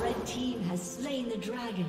Red team has slain the dragon.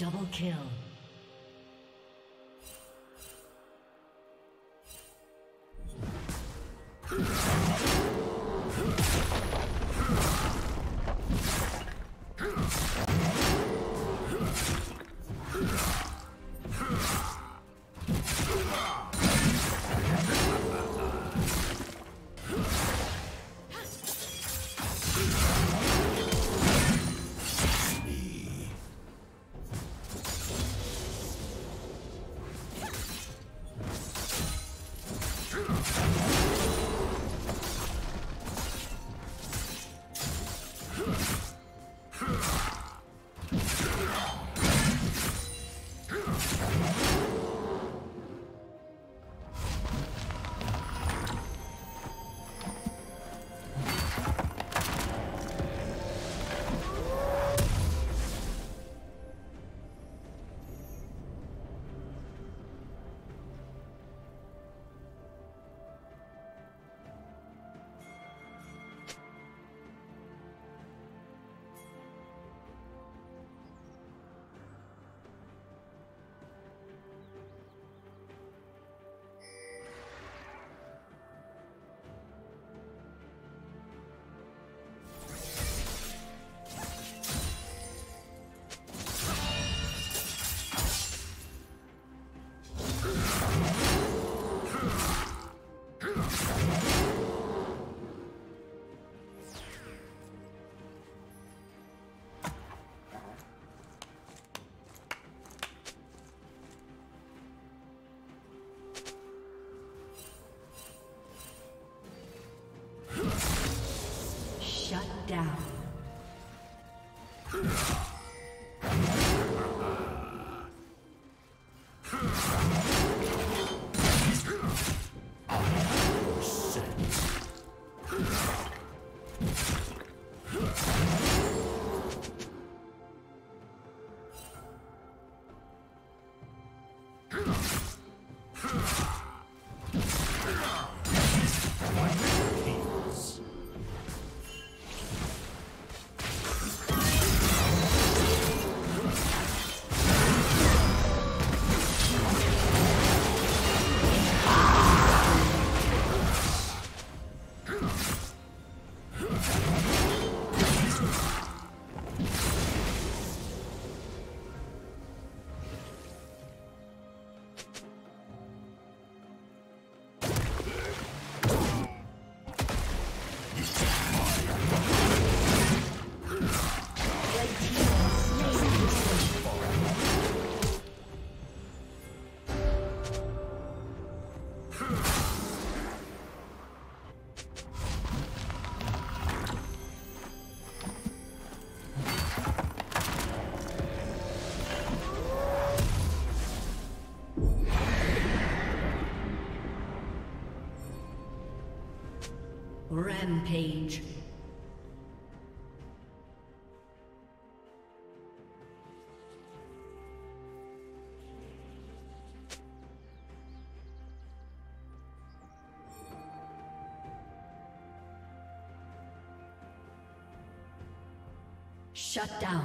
Down. Rampage. Shut down.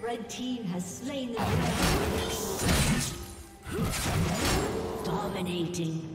Red Team has slain the dragon. Dominating.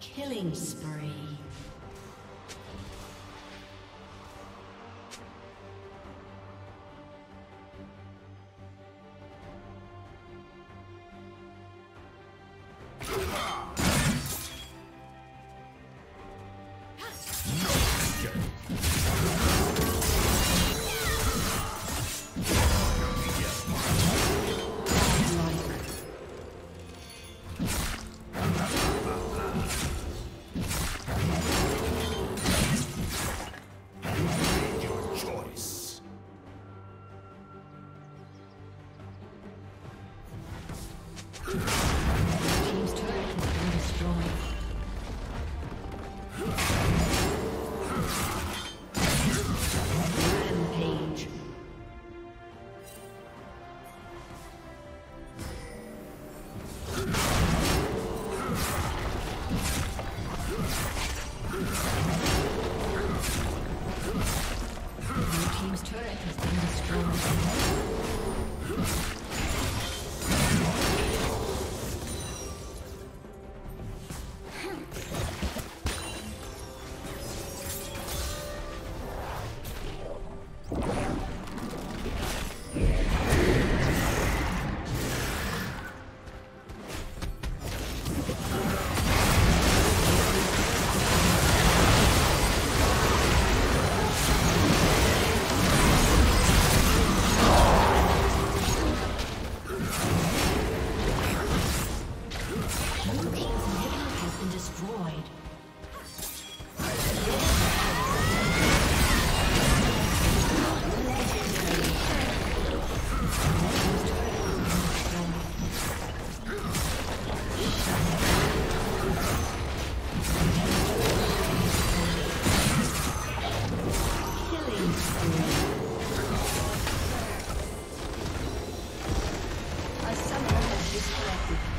Killing spree. Blue Team's inhibitor has been destroyed. Disconnected.